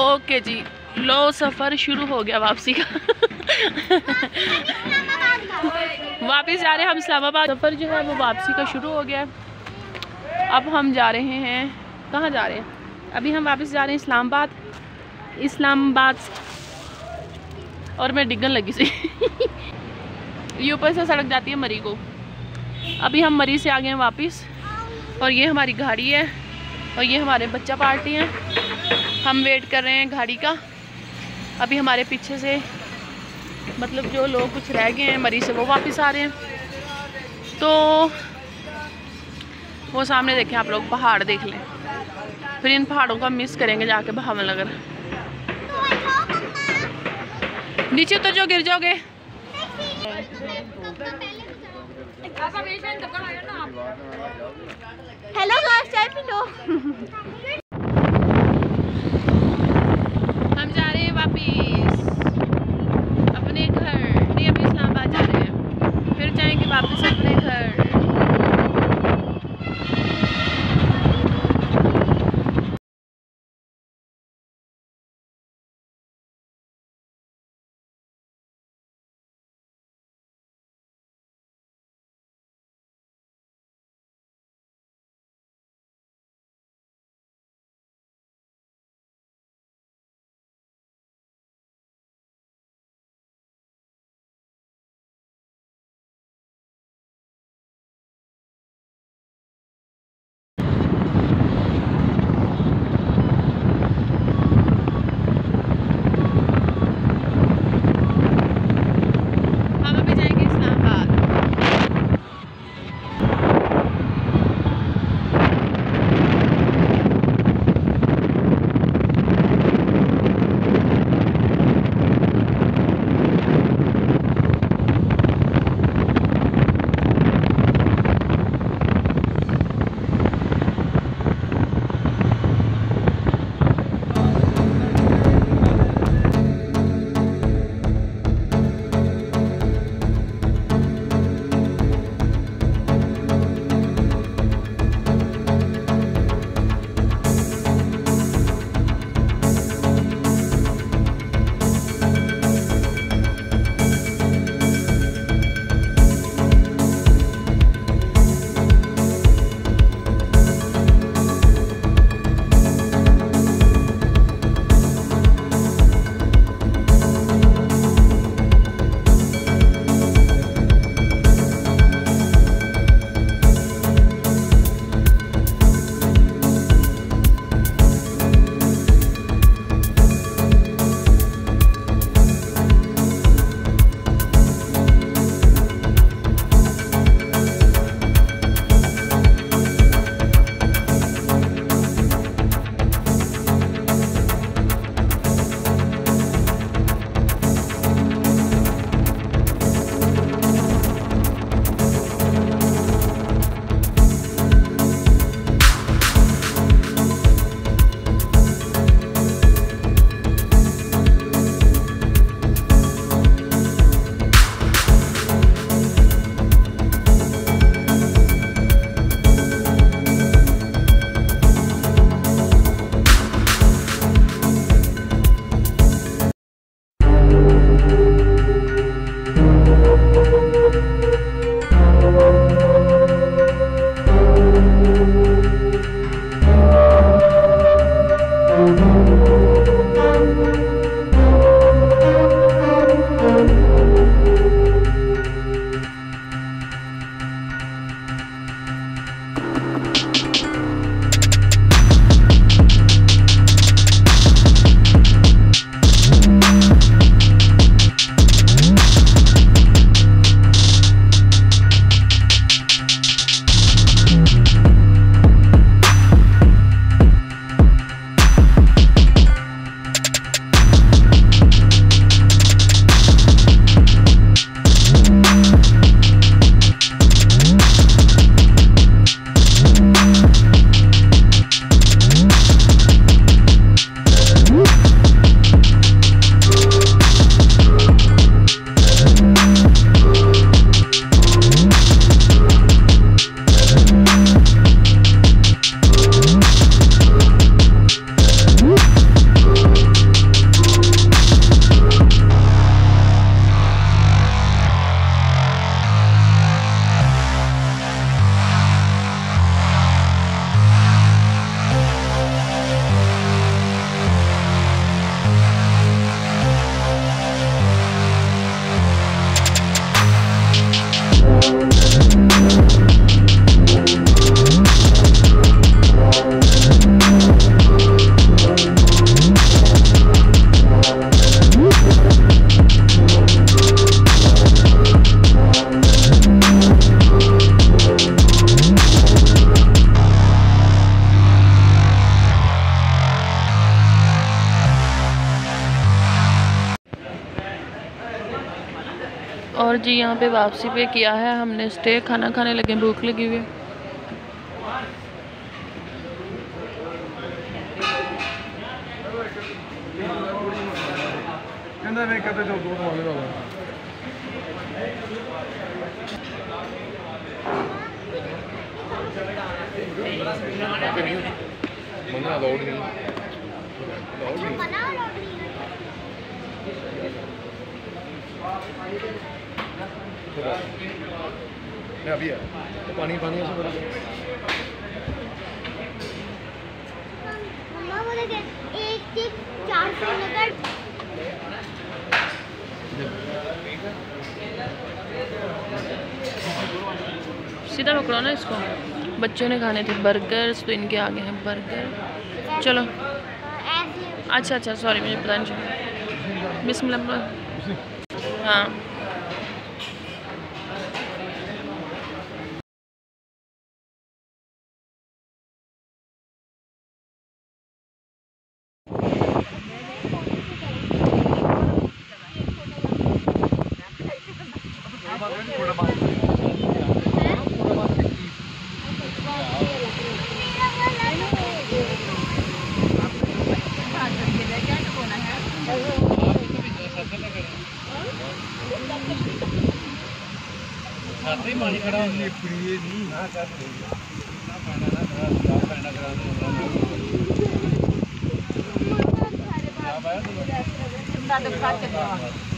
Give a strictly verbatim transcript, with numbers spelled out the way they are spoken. Okay जी, लो सफ़र शुरू हो गया वापसी का। वापस जा रहे हैं हम इस्लामाबाद। सफ़र जो है वो वापसी का शुरू हो गया। अब हम जा रहे हैं, कहाँ जा रहे हैं? अभी हम वापस जा रहे हैं इस्लामाबाद। इस्लामाबाद और मैं डिगन लगी सी। ये ऊपर से सड़क जाती है मरी को। अभी हम मरी से आ गए हैं वापस, और ये हमारी गाड़ी है और ये हमारे बच्चा पार्टी हैं। हम वेट कर रहे हैं गाड़ी का। अभी हमारे पीछे से मतलब जो लोग कुछ रह गए हैं मरी से वो वापस आ रहे हैं। तो वो सामने देखें आप लोग, पहाड़ देख लें, फिर इन पहाड़ों का मिस करेंगे जाके बहावलनगर। नीचे उतर जाओ, गिर जाओगे। हेलो गाइस, चाय पी लो। हम जा रहे हैं वापस अपने घर। नहीं, अभी इस्लामाबाद जा रहे हैं, फिर जाएंगे वापस अपने घर। और जी यहाँ पे वापसी पे किया है हमने स्टे। खाना खाने लगे, भूख लगी हुई है। अभी पानी पानी सीधा पकड़ो ना इसको। बच्चों ने खाने थे बर्गर्स, तो इनके आगे हैं बर्गर। चलो अच्छा अच्छा सॉरी मुझे पता नहीं चला। बिस्मिल्लाह। हाँ नहीं